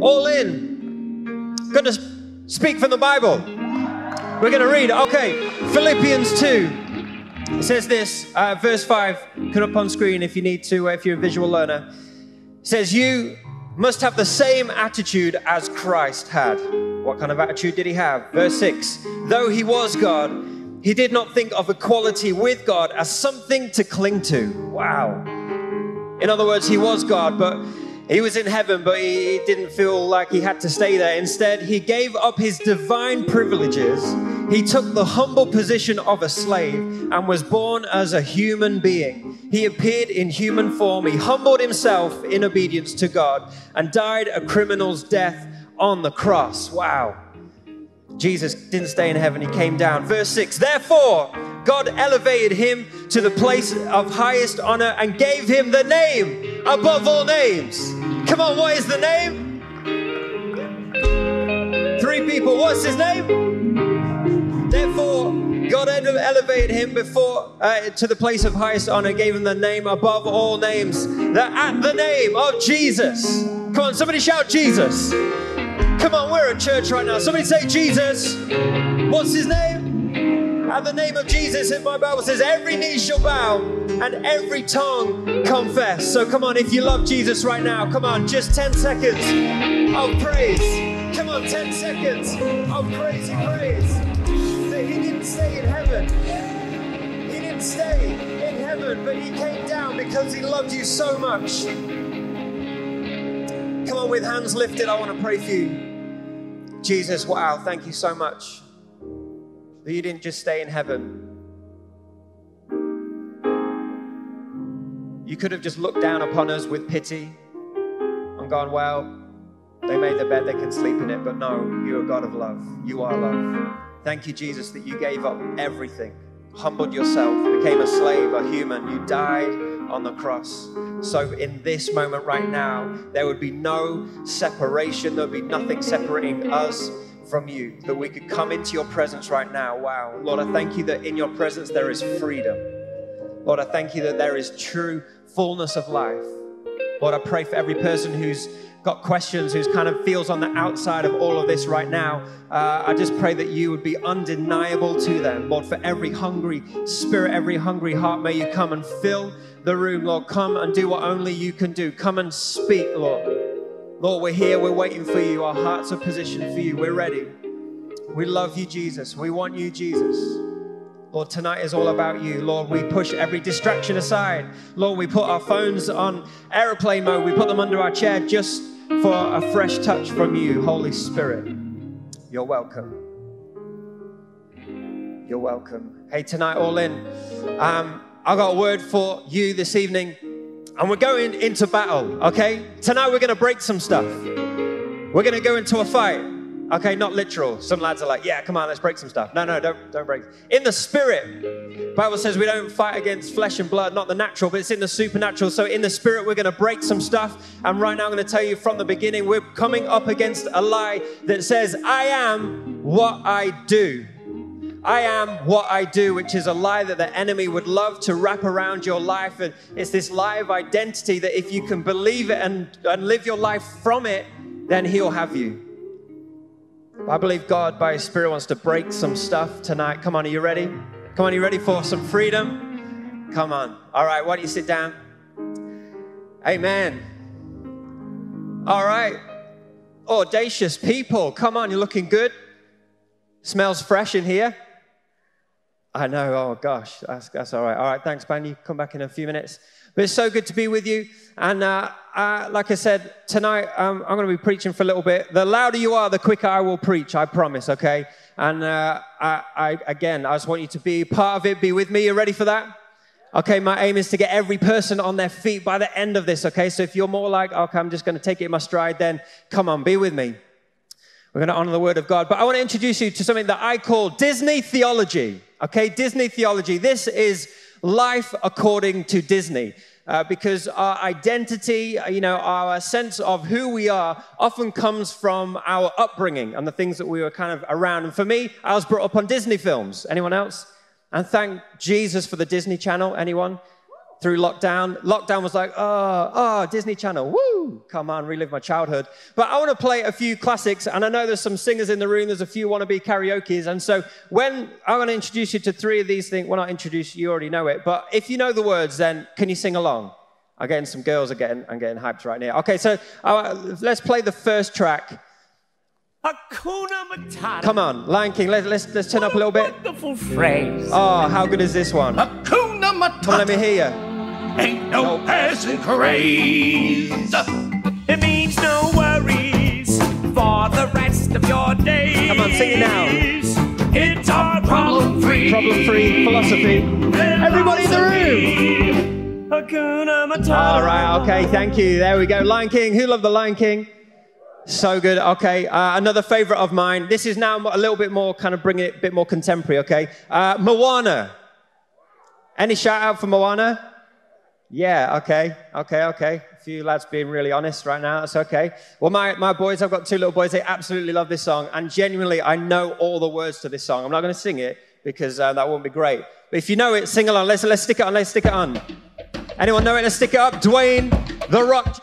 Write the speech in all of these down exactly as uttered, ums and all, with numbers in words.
all in. Going to speak from the Bible. We're going to read. Okay, Philippians two. It says this, uh, verse five, put up on screen if you need to, if you're a visual learner. It says, you must have the same attitude as Christ had. What kind of attitude did he have? Verse six, though he was God, he did not think of equality with God as something to cling to. Wow. In other words, he was God, but he was in heaven, but he didn't feel like he had to stay there. Instead, he gave up his divine privileges. He took the humble position of a slave and was born as a human being. He appeared in human form. He humbled himself in obedience to God and died a criminal's death on the cross. Wow. Jesus didn't stay in heaven. He came down. Verse six, therefore, God elevated him to the place of highest honor and gave him the name above all names. Come on, what is the name? Three people. What's his name? Therefore, God elevated him before uh, to the place of highest honor, gave him the name above all names, that at the name of Jesus. Come on, somebody shout Jesus. Come on, we're at church right now. Somebody say Jesus. What's his name? At the name of Jesus, in my Bible says, every knee shall bow and every tongue confess. So come on, if you love Jesus right now, come on, just ten seconds of praise. Come on, ten seconds of praise and praise. He didn't stay in heaven. He didn't stay in heaven, but he came down because he loved you so much. Come on, with hands lifted, I want to pray for you. Jesus, wow, thank you so much that you didn't just stay in heaven. You could have just looked down upon us with pity and gone, well, they made the bed, they can sleep in it. But no, you're a God of love. You are love. Thank you, Jesus, that you gave up everything, humbled yourself, became a slave, a human. You died on the cross. So in this moment right now, there would be no separation. There would be nothing separating us from you, that we could come into your presence right now. Wow. Lord, I thank you that in your presence there is freedom. Lord, I thank you that there is true fullness of life. Lord, I pray for every person who's got questions, who's kind of feels on the outside of all of this right now. Uh, I just pray that you would be undeniable to them. Lord, for every hungry spirit, every hungry heart, may you come and fill the room, Lord. Come and do what only you can do. Come and speak, Lord. Lord, we're here. We're waiting for you. Our hearts are positioned for you. We're ready. We love you, Jesus. We want you, Jesus. Lord, tonight is all about you. Lord, we push every distraction aside. Lord, we put our phones on airplane mode. We put them under our chair just for a fresh touch from you, Holy Spirit. You're welcome. You're welcome. Hey, tonight, all in. Um, I got a word for you this evening, and we're going into battle, okay? Tonight, we're going to break some stuff. We're going to go into a fight. Okay, not literal. Some lads are like, yeah, come on, let's break some stuff. No, no, don't, don't break. In the spirit, Bible says we don't fight against flesh and blood, not the natural, but it's in the supernatural. So in the spirit, we're going to break some stuff. And right now I'm going to tell you from the beginning, we're coming up against a lie that says, I am what I do. I am what I do, which is a lie that the enemy would love to wrap around your life. And it's this lie of identity that if you can believe it and, and live your life from it, then he'll have you. I believe God, by His Spirit, wants to break some stuff tonight. Come on, are you ready? Come on, are you ready for some freedom? Come on. All right, why don't you sit down? Amen. All right. Audacious people, come on, you're looking good. Smells fresh in here. I know, oh gosh, that's, that's all right. All right, thanks, man. You come back in a few minutes. But it's so good to be with you. And uh, uh, like I said, tonight um, I'm going to be preaching for a little bit. The louder you are, the quicker I will preach, I promise, okay? And uh, I, I, again, I just want you to be part of it, be with me. You ready for that? Okay, my aim is to get every person on their feet by the end of this, okay? So if you're more like, okay, I'm just going to take it in my stride, then come on, be with me. We're going to honor the Word of God. But I want to introduce you to something that I call Disney Theology, okay? Disney Theology. This is life according to Disney, uh, because our identity, you know, our sense of who we are often comes from our upbringing and the things that we were kind of around. And for me, I was brought up on Disney films. Anyone else? And thank Jesus for the Disney Channel. Anyone? through lockdown. Lockdown was like, oh, oh, Disney Channel, woo, come on, relive my childhood. But I want to play a few classics, and I know there's some singers in the room, there's a few wannabe karaokes, and so when I want to introduce you to three of these things, when I introduce you, you already know it, but if you know the words, then can you sing along? I'm getting some girls, are getting, I'm getting hyped right now. Okay, so uh, let's play the first track. Hakuna Matata. Come on, Lion King, let, let's, let's turn what up a little bit. Wonderful phrase. Oh, how good is this one? Hakuna Matata. Come on, let me hear you. Ain't no, no passing craze. It means no worries for the rest of your days. Come on, sing it now. It's our problem-free. Problem-free philosophy. philosophy. Everybody in the room. Hakuna Matata. All right, okay, thank you. There we go. Lion King. Who loved the Lion King? So good. Okay, uh, another favorite of mine. This is now a little bit more, kind of bring it a bit more contemporary, okay? Uh, Moana. Any shout out for Moana? Yeah, okay, okay, okay. A few lads being really honest right now. That's okay. Well, my, my boys, I've got two little boys. They absolutely love this song. And genuinely, I know all the words to this song. I'm not going to sing it because uh, that wouldn't be great. But if you know it, sing along. Let's, let's stick it on. Let's stick it on. Anyone know it? Let's stick it up. Dwayne, The Rock.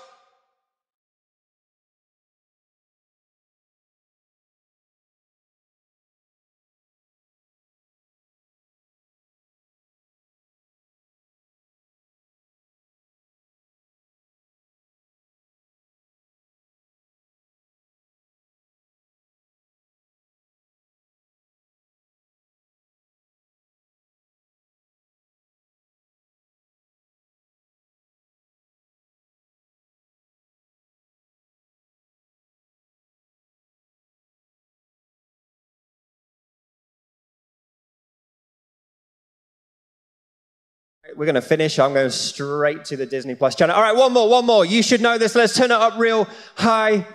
We're going to finish. I'm going straight to the Disney Plus channel. All right, one more, one more. You should know this. Let's turn it up real high.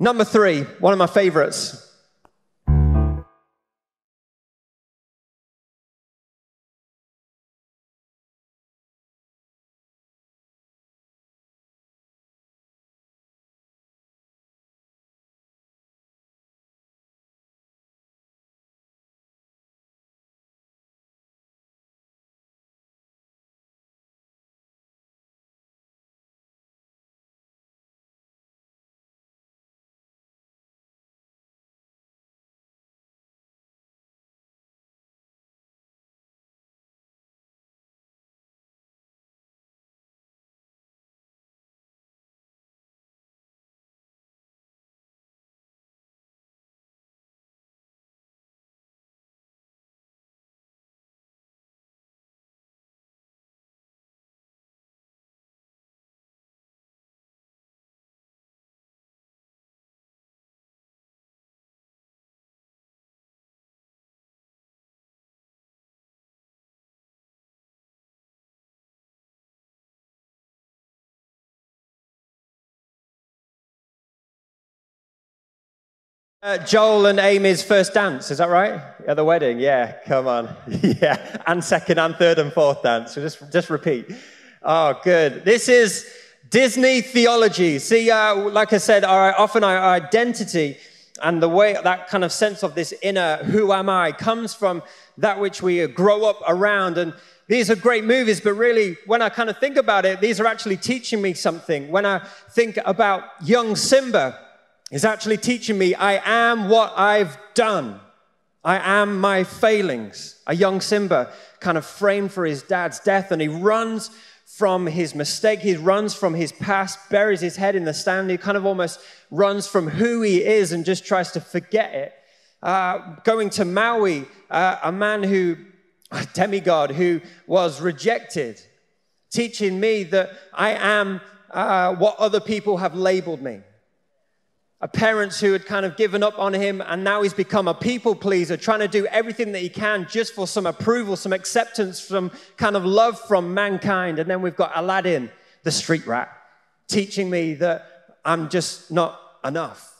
Number three, one of my favorites. Uh, Joel and Amy's first dance, is that right? At the wedding, yeah, come on. Yeah, and second and third and fourth dance, so just, just repeat. Oh, good. This is Disney theology. See, uh, like I said, our, often our identity and the way, that kind of sense of this inner who am I comes from that which we grow up around. And these are great movies, but really, when I kind of think about it, these are actually teaching me something. When I think about young Simba, is actually teaching me, I am what I've done. I am my failings. A young Simba kind of framed for his dad's death, and he runs from his mistake. He runs from his past, buries his head in the sand. He kind of almost runs from who he is and just tries to forget it. Uh, going to Maui, uh, a man who, a demigod who was rejected, teaching me that I am uh, what other people have labeled me. A parents who had kind of given up on him, and now he's become a people pleaser, trying to do everything that he can just for some approval, some acceptance, some kind of love from mankind. And then we've got Aladdin, the street rat, teaching me that I'm just not enough.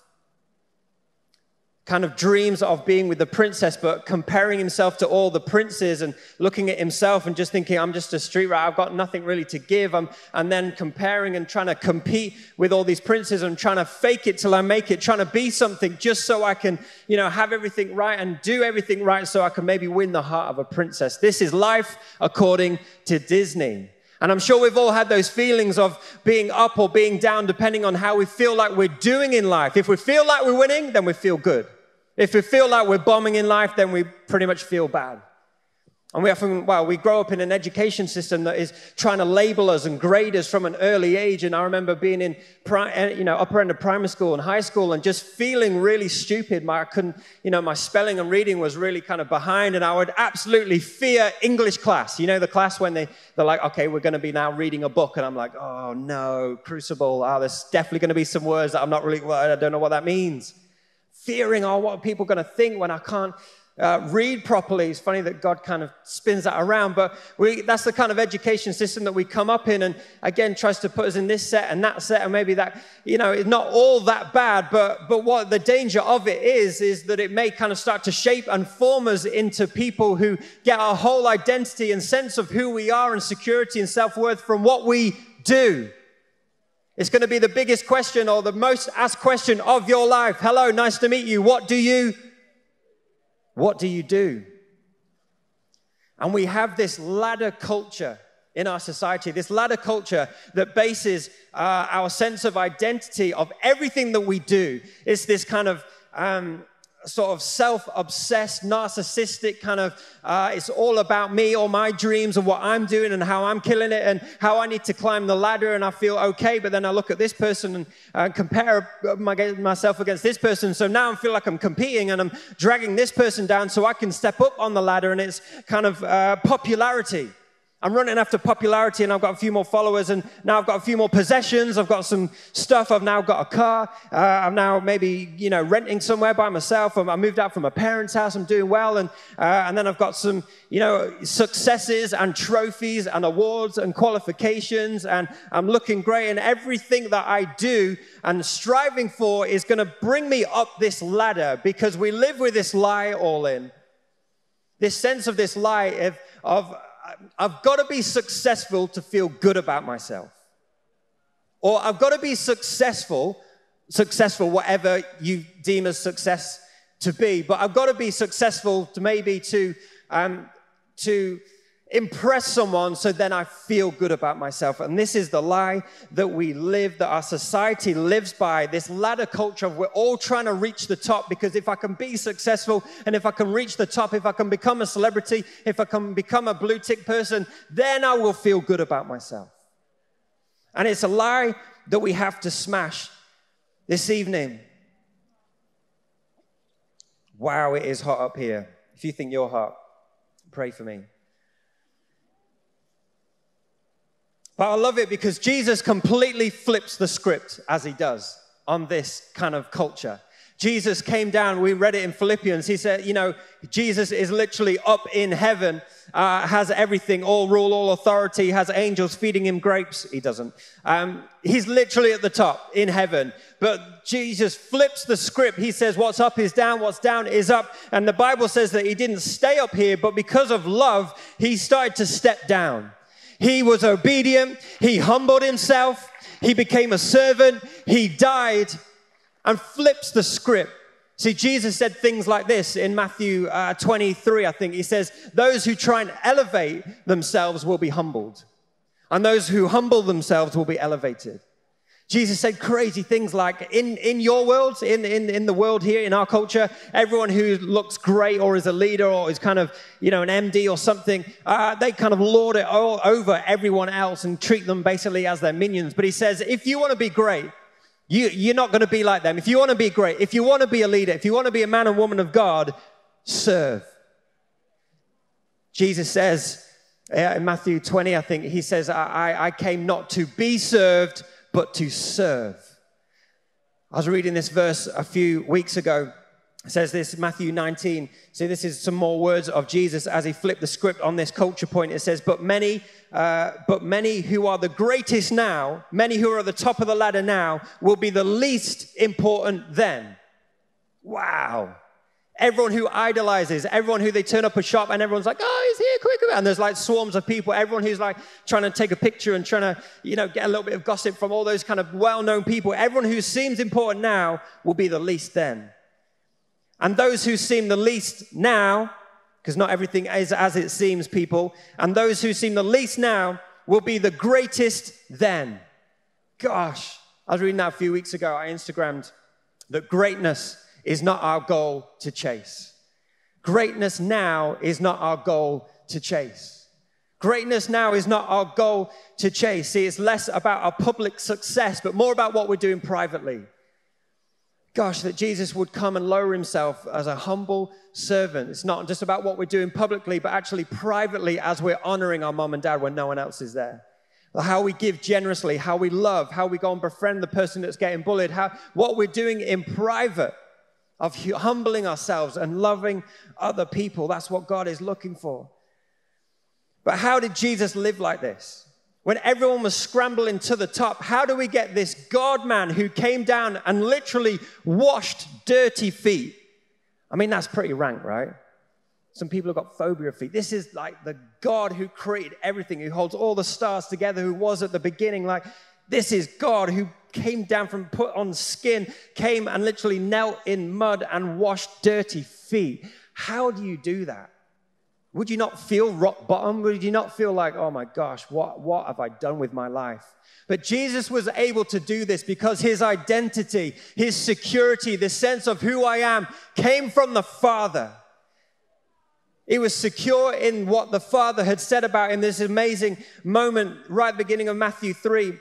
kind of dreams of being with the princess, but comparing himself to all the princes and looking at himself and just thinking, I'm just a street rat. I've got nothing really to give. I'm, and then comparing and trying to compete with all these princes and trying to fake it till I make it, trying to be something just so I can, you know, have everything right and do everything right so I can maybe win the heart of a princess. This is life according to Disney. And I'm sure we've all had those feelings of being up or being down, depending on how we feel like we're doing in life. If we feel like we're winning, then we feel good. If we feel like we're bombing in life, then we pretty much feel bad. And we often, well, we grow up in an education system that is trying to label us and grade us from an early age. And I remember being in, you know, upper end of primary school and high school and just feeling really stupid. My, I couldn't, you know, my spelling and reading was really kind of behind. And I would absolutely fear English class. You know, the class when they, they're like, okay, we're going to be now reading a book. And I'm like, oh no, crucible. Oh, there's definitely going to be some words that I'm not really, well, I don't know what that means. Fearing, oh, what are people going to think when I can't uh, read properly? It's funny that God kind of spins that around, but we, that's the kind of education system that we come up in, and again, tries to put us in this set and that set, and maybe that, you know, it's not all that bad, but, but what the danger of it is, is that it may kind of start to shape and form us into people who get our whole identity and sense of who we are and security and self-worth from what we do. It's going to be the biggest question or the most asked question of your life. Hello, nice to meet you. What do you, what do you do? And we have this ladder culture in our society, this ladder culture that bases uh, our sense of identity of everything that we do. It's this kind of um, sort of self-obsessed, narcissistic kind of, uh, it's all about me or my dreams and what I'm doing and how I'm killing it and how I need to climb the ladder and I feel okay, but then I look at this person and uh, compare my, myself against this person, so now I feel like I'm competing and I'm dragging this person down so I can step up on the ladder, and it's kind of uh, popularity. I'm running after popularity and I've got a few more followers and now I've got a few more possessions. I've got some stuff. I've now got a car. Uh, I'm now maybe, you know, renting somewhere by myself. I'm, I moved out from my parents' house. I'm doing well. And, uh, and then I've got some, you know, successes and trophies and awards and qualifications, and I'm looking great, and everything that I do and striving for is going to bring me up this ladder, because we live with this lie all in. This sense of this lie of, of I've got to be successful to feel good about myself. Or I've got to be successful, successful, whatever you deem as success to be, but I've got to be successful to maybe to, um, to impress someone so then I feel good about myself. And this is the lie that we live, that our society lives by, this ladder culture of we're all trying to reach the top, because if I can be successful and if I can reach the top, if I can become a celebrity, if I can become a blue tick person, then I will feel good about myself. And it's a lie that we have to smash this evening. Wow, it is hot up here. If you think you're hot, pray for me. But I love it because Jesus completely flips the script as he does on this kind of culture. Jesus came down, we read it in Philippians, he said, you know, Jesus is literally up in heaven, uh, has everything, all rule, all authority, has angels feeding him grapes. He doesn't. Um, he's literally at the top in heaven. But Jesus flips the script. He says, what's up is down, what's down is up. And the Bible says that he didn't stay up here, but because of love, he started to step down. He was obedient, he humbled himself, he became a servant, he died, and flips the script. See, Jesus said things like this in Matthew uh, twenty-three, I think. He says, those who try and elevate themselves will be humbled, and those who humble themselves will be elevated. Jesus said crazy things like, in, in your world, in, in, in the world here, in our culture, everyone who looks great or is a leader or is kind of, you know, an M D or something, uh, they kind of lord it all over everyone else and treat them basically as their minions. But he says, if you want to be great, you, you're not going to be like them. If you want to be great, if you want to be a leader, if you want to be a man and woman of God, serve. Jesus says uh, in Matthew twenty, I think, he says, I, I, I came not to be served, but to serve. I was reading this verse a few weeks ago. It says this, Matthew nineteen. See, this is some more words of Jesus as he flipped the script on this culture point. It says, but many, uh, but many who are the greatest now, many who are at the top of the ladder now, will be the least important then. Wow. Everyone who idolizes, everyone who they turn up a shop and everyone's like, oh, he's here, quick. And there's like swarms of people, everyone who's like trying to take a picture and trying to, you know, get a little bit of gossip from all those kind of well-known people. Everyone who seems important now will be the least then. And those who seem the least now, because not everything is as it seems, people, and those who seem the least now will be the greatest then. Gosh, I was reading that a few weeks ago. I Instagrammed that greatness is not our goal to chase. Greatness now is not our goal to chase. Greatness now is not our goal to chase. See, it's less about our public success, but more about what we're doing privately. Gosh, that Jesus would come and lower himself as a humble servant. It's not just about what we're doing publicly, but actually privately as we're honoring our mom and dad when no one else is there. How we give generously, how we love, how we go and befriend the person that's getting bullied, how what we're doing in private of humbling ourselves and loving other people. That's what God is looking for. But how did Jesus live like this? When everyone was scrambling to the top, how do we get this God man who came down and literally washed dirty feet? I mean, that's pretty rank, right? Some people have got phobia of feet. This is like the God who created everything, who holds all the stars together, who was at the beginning. Like, this is God who came down from, put on skin, came and literally knelt in mud and washed dirty feet. How do you do that? Would you not feel rock bottom? Would you not feel like, oh my gosh, what, what have I done with my life? But Jesus was able to do this because his identity, his security, the sense of who I am came from the Father. He was secure in what the Father had said about him. This amazing moment right at the beginning of Matthew three,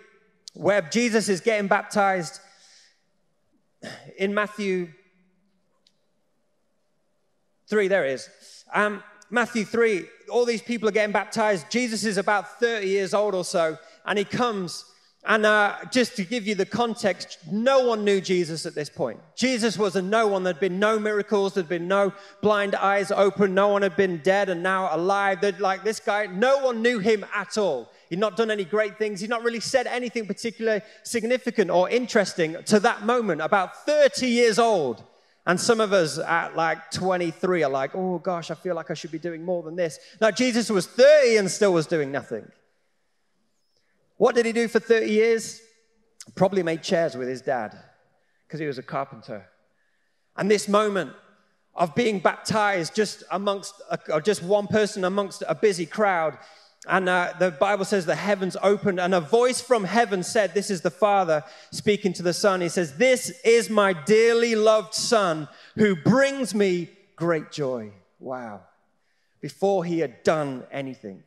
where Jesus is getting baptized. In Matthew three, there it is. Um, Matthew three, all these people are getting baptized. Jesus is about thirty years old or so, and he comes. And uh, just to give you the context, no one knew Jesus at this point. Jesus was a no one. There'd been no miracles. There'd been no blind eyes open. No one had been dead and now alive. They'd like this guy. No one knew him at all. He'd not done any great things. He'd not really said anything particularly significant or interesting to that moment. About thirty years old. And some of us at like twenty-three are like, oh gosh, I feel like I should be doing more than this. Now, Jesus was thirty and still was doing nothing. What did he do for thirty years? Probably made chairs with his dad because he was a carpenter. And this moment of being baptized just amongst, a, or just one person amongst a busy crowd, and uh, the Bible says the heavens opened, and a voice from heaven said, this is the Father speaking to the Son. He says, this is my dearly loved Son who brings me great joy. Wow. Before he had done anything.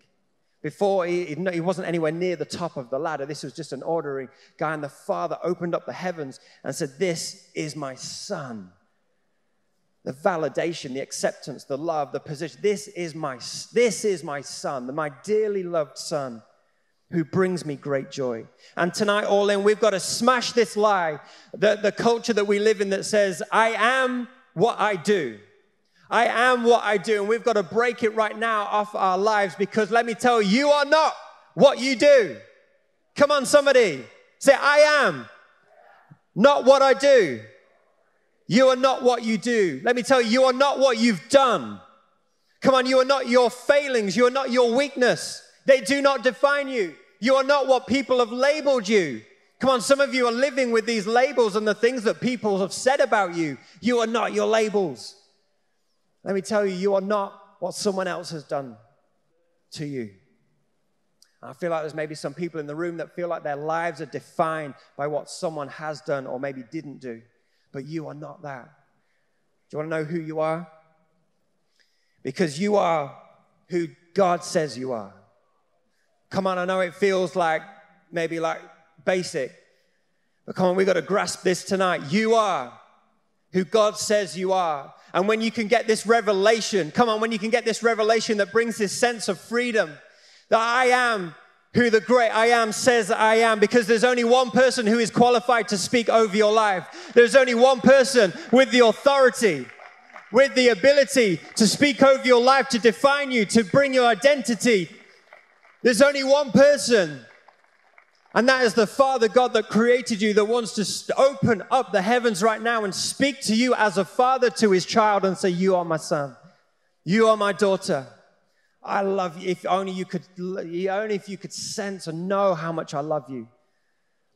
Before, he, he wasn't anywhere near the top of the ladder. This was just an ordinary guy. And the Father opened up the heavens and said, this is my Son. The validation, the acceptance, the love, the position. This is my, this is my Son, my dearly loved Son, who brings me great joy. And tonight, all in, we've got to smash this lie, the, the culture that we live in that says, I am what I do. I am what I do, and we've got to break it right now off our lives, because let me tell you, you are not what you do. Come on, somebody. Say, I am not what I do. You are not what you do. Let me tell you, you are not what you've done. Come on, you are not your failings. You are not your weakness. They do not define you. You are not what people have labeled you. Come on, some of you are living with these labels and the things that people have said about you. You are not your labels. Let me tell you, you are not what someone else has done to you. I feel like there's maybe some people in the room that feel like their lives are defined by what someone has done or maybe didn't do. But you are not that. Do you want to know who you are? Because you are who God says you are. Come on, I know it feels like maybe like basic. But come on, we've got to grasp this tonight. You are who God says you are. And when you can get this revelation, come on, when you can get this revelation that brings this sense of freedom, that I am who the great I am says I am, because there's only one person who is qualified to speak over your life. There's only one person with the authority, with the ability to speak over your life, to define you, to bring your identity. There's only one person, And that is the Father God that created you, that wants to open up the heavens right now and speak to you as a father to his child and say, you are my son. You are my daughter. I love you. If only you could, only if you could sense and know how much I love you.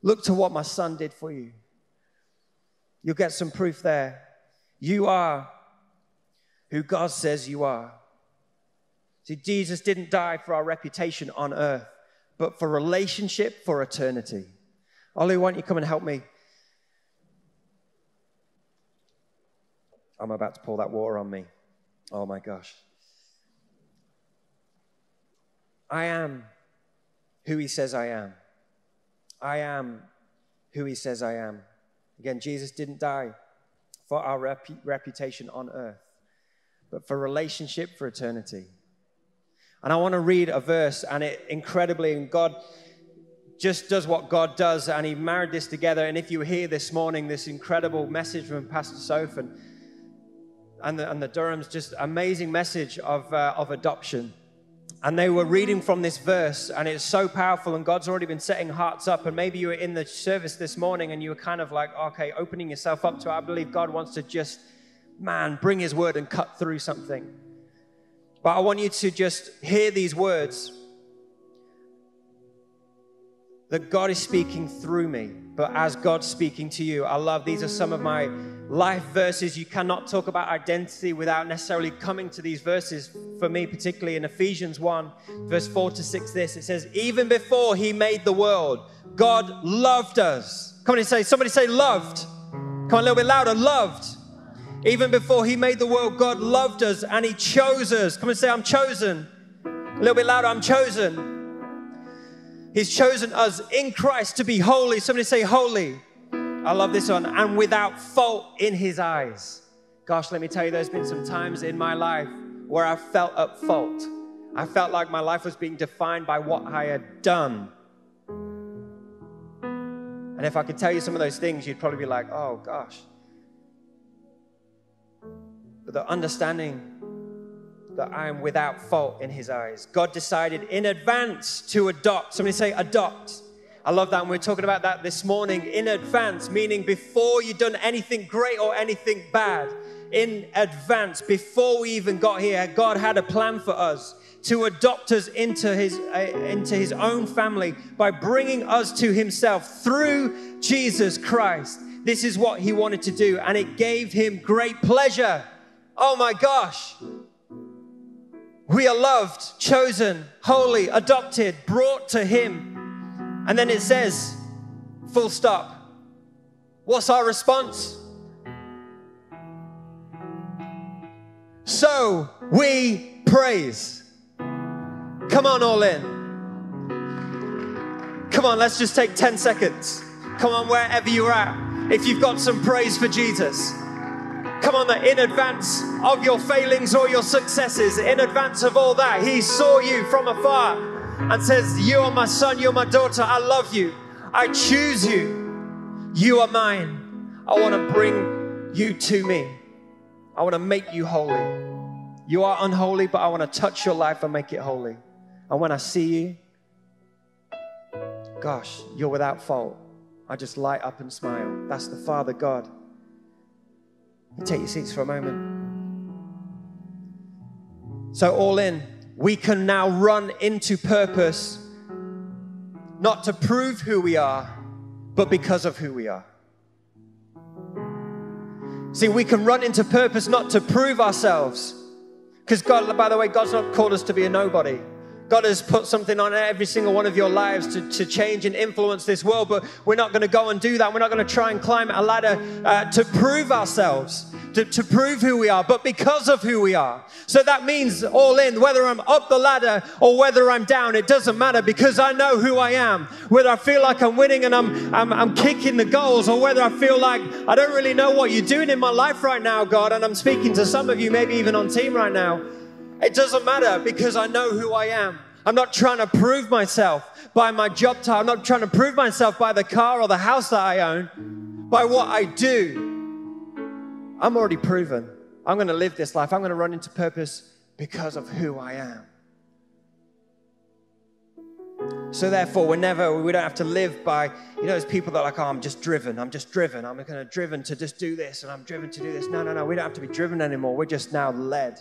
Look to what my son did for you. You'll get some proof there. You are who God says you are. See, Jesus didn't die for our reputation on earth, but for relationship for eternity. Ollie, why don't you come and help me? I'm about to pour that water on me. Oh my gosh. I am who he says I am. I am who he says I am. Again, Jesus didn't die for our rep reputation on earth, but for relationship for eternity. And I want to read a verse, and it incredibly, and God just does what God does, and he married this together. And if you were here this morning, this incredible message from Pastor Soph and, and, the, and the Durham's, just amazing message of, uh, of adoption. And they were reading from this verse, and it's so powerful, and God's already been setting hearts up. And maybe you were in the service this morning, and you were kind of like, okay, opening yourself up to, I believe God wants to just, man, bring his word and cut through something. But I want you to just hear these words that God is speaking through me, but as God's speaking to you. I love, these are some of my life verses. You cannot talk about identity without necessarily coming to these verses. For me, particularly in Ephesians one, verse four to six, this, it says, even before he made the world, God loved us. Come on and say, somebody say loved. Come on, a little bit louder, loved. Even before he made the world, God loved us and he chose us. Come and say, I'm chosen. A little bit louder, I'm chosen. He's chosen us in Christ to be holy. Somebody say holy. I love this one. And without fault in his eyes. Gosh, let me tell you, there's been some times in my life where I felt at fault. I felt like my life was being defined by what I had done. And if I could tell you some of those things, you'd probably be like, oh gosh. But the understanding that I am without fault in his eyes. God decided in advance to adopt. Somebody say adopt. I love that. And we're talking about that this morning. In advance, meaning before you've done anything great or anything bad. In advance, before we even got here, God had a plan for us to adopt us into his, uh, into his own family by bringing us to himself through Jesus Christ. This is what he wanted to do. And it gave him great pleasure. Oh my gosh. We are loved, chosen, holy, adopted, brought to him. And then it says, full stop. What's our response? So we praise. Come on, all in. Come on, let's just take ten seconds. Come on, wherever you're at, if you've got some praise for Jesus. Come on, that in advance of your failings or your successes, in advance of all that, he saw you from afar and says, you are my son, you're my daughter, I love you, I choose you, you are mine, I want to bring you to me, I want to make you holy. You are unholy, but I want to touch your life and make it holy. And when I see you, gosh, you're without fault. I just light up and smile. That's the Father God. Take your seats for a moment. So all in, we can now run into purpose, not to prove who we are, but because of who we are. See, we can run into purpose not to prove ourselves. Because God, by the way, God's not called us to be a nobody. God has put something on every single one of your lives to, to change and influence this world, but we're not going to go and do that. We're not going to try and climb a ladder uh, to prove ourselves, to, to prove who we are, but because of who we are. So that means all in, whether I'm up the ladder or whether I'm down, it doesn't matter because I know who I am. Whether I feel like I'm winning and I'm, I'm, I'm kicking the goals, or whether I feel like I don't really know what you're doing in my life right now, God, and I'm speaking to some of you, maybe even on team right now. It doesn't matter because I know who I am. I'm not trying to prove myself by my job title. I'm not trying to prove myself by the car or the house that I own, by what I do. I'm already proven. I'm going to live this life. I'm going to run into purpose because of who I am. So therefore, whenever we don't have to live by, you know, there's people that are like, oh, I'm just driven. I'm just driven. I'm kind of driven to just do this, and I'm driven to do this. No, no, no. We don't have to be driven anymore. We're just now led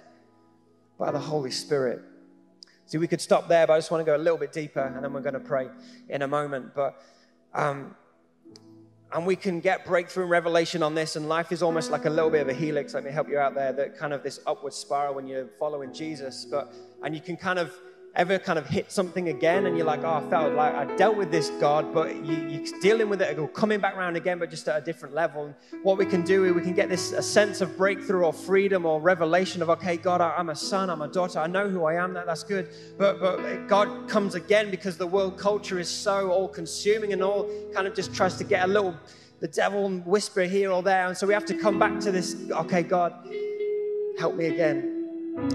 by the Holy Spirit. See, we could stop there, but I just want to go a little bit deeper, and then we're going to pray in a moment. But um, and we can get breakthrough and revelation on this, and life is almost like a little bit of a helix. Let me help you out there. That kind of this upward spiral when you're following Jesus. But and you can kind of ever kind of hit something again, and you're like, oh, I felt like I dealt with this, God, but you, you're dealing with it, coming back around again, but just at a different level. And what we can do is we can get this a sense of breakthrough or freedom or revelation of, okay, God, I, I'm a son, I'm a daughter, I know who I am, that, that's good, but, but God comes again because the world culture is so all-consuming and all kind of just tries to get a little, the devil whisper here or there, and so we have to come back to this, okay, God, help me again.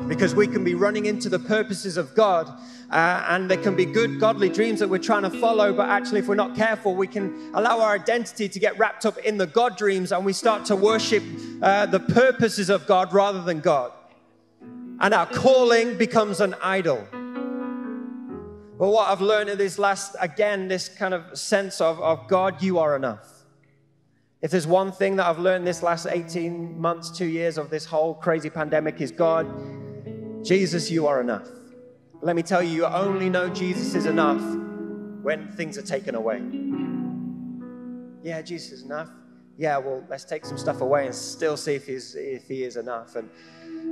Because we can be running into the purposes of God, uh, and there can be good, godly dreams that we're trying to follow, but actually if we're not careful, we can allow our identity to get wrapped up in the God dreams, and we start to worship uh, the purposes of God rather than God. And our calling becomes an idol. But what I've learned in this last, again, this kind of sense of, of God, you are enough. If there's one thing that I've learned this last eighteen months, two years of this whole crazy pandemic is God, Jesus, you are enough. Let me tell you, you only know Jesus is enough when things are taken away. Yeah, Jesus is enough. Yeah, well, let's take some stuff away and still see if, he's, if he is enough. And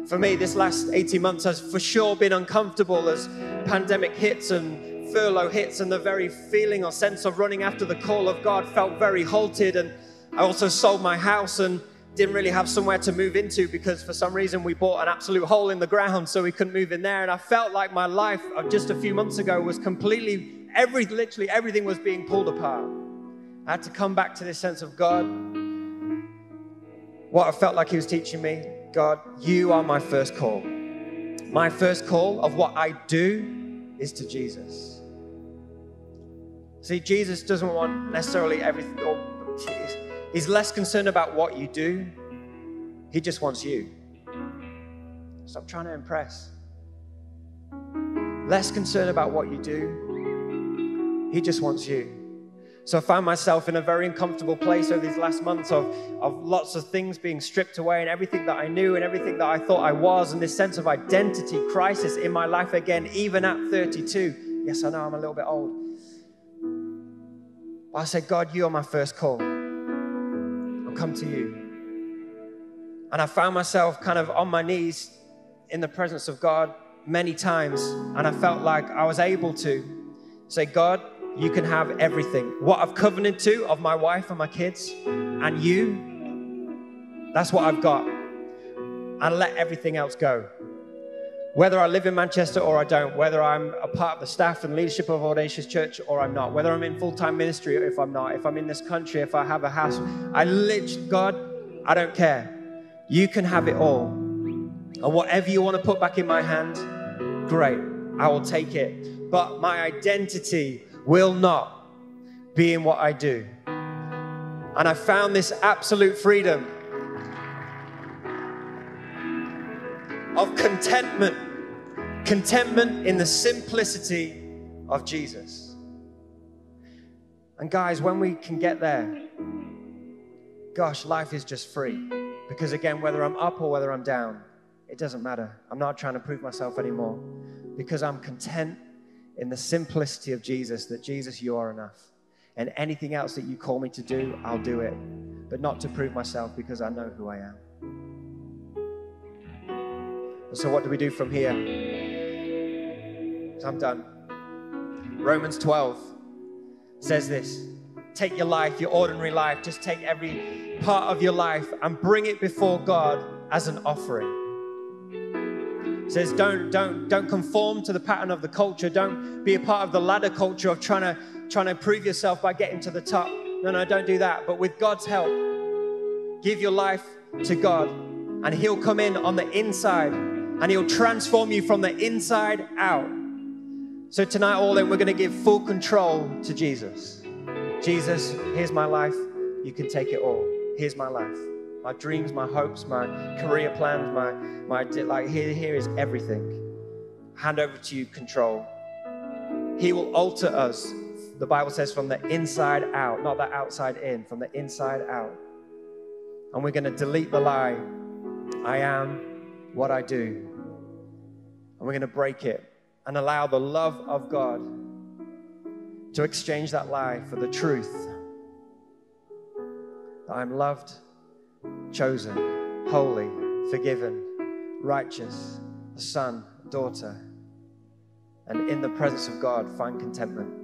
for me, this last eighteen months has for sure been uncomfortable as pandemic hits and furlough hits, and the very feeling or sense of running after the call of God felt very halted. And I also sold my house and didn't really have somewhere to move into because for some reason we bought an absolute hole in the ground, so we couldn't move in there. And I felt like my life of just a few months ago was completely, every, literally everything was being pulled apart. I had to come back to this sense of God. What I felt like he was teaching me, God, you are my first call. My first call of what I do is to Jesus. See, Jesus doesn't want necessarily everything, or he's less concerned about what you do. He just wants you. Stop trying to impress. Less concerned about what you do. He just wants you. So I found myself in a very uncomfortable place over these last months of, of lots of things being stripped away, and everything that I knew and everything that I thought I was, and this sense of identity crisis in my life again, even at thirty-two. Yes, I know I'm a little bit old. But I said, God, you are my first call. Come to you. And I found myself kind of on my knees in the presence of God many times, and I felt like I was able to say, God, you can have everything. What I've covenanted to of my wife and my kids and you, that's what I've got. And let everything else go. Whether I live in Manchester or I don't, whether I'm a part of the staff and leadership of Audacious Church or I'm not, whether I'm in full-time ministry or if I'm not, if I'm in this country, if I have a house, I literally, God, I don't care. You can have it all. And whatever you want to put back in my hand, great, I will take it. But my identity will not be in what I do. And I found this absolute freedom of contentment. Contentment in the simplicity of Jesus. And guys, when we can get there, gosh, life is just free. Because again, whether I'm up or whether I'm down, it doesn't matter. I'm not trying to prove myself anymore. Because I'm content in the simplicity of Jesus, that Jesus, you are enough. And anything else that you call me to do, I'll do it. But not to prove myself, because I know who I am. So what do we do from here? I'm done. Romans twelve says this. Take your life, your ordinary life, just take every part of your life and bring it before God as an offering. It says don't, don't, don't conform to the pattern of the culture. Don't be a part of the ladder culture of trying to, trying to prove yourself by getting to the top. No, no, don't do that. But with God's help, give your life to God, and he'll come in on the inside, and he'll transform you from the inside out. So tonight, all in, we're going to give full control to Jesus. Jesus, here's my life. You can take it all. Here's my life. My dreams, my hopes, my career plans, my, my like here, here is everything. Hand over to you, control. He will alter us, the Bible says, from the inside out, not the outside in, from the inside out. And we're going to delete the lie, I am what I do. And we're going to break it and allow the love of God to exchange that lie for the truth that I'm loved, chosen, holy, forgiven, righteous, a son, a daughter, and in the presence of God, find contentment.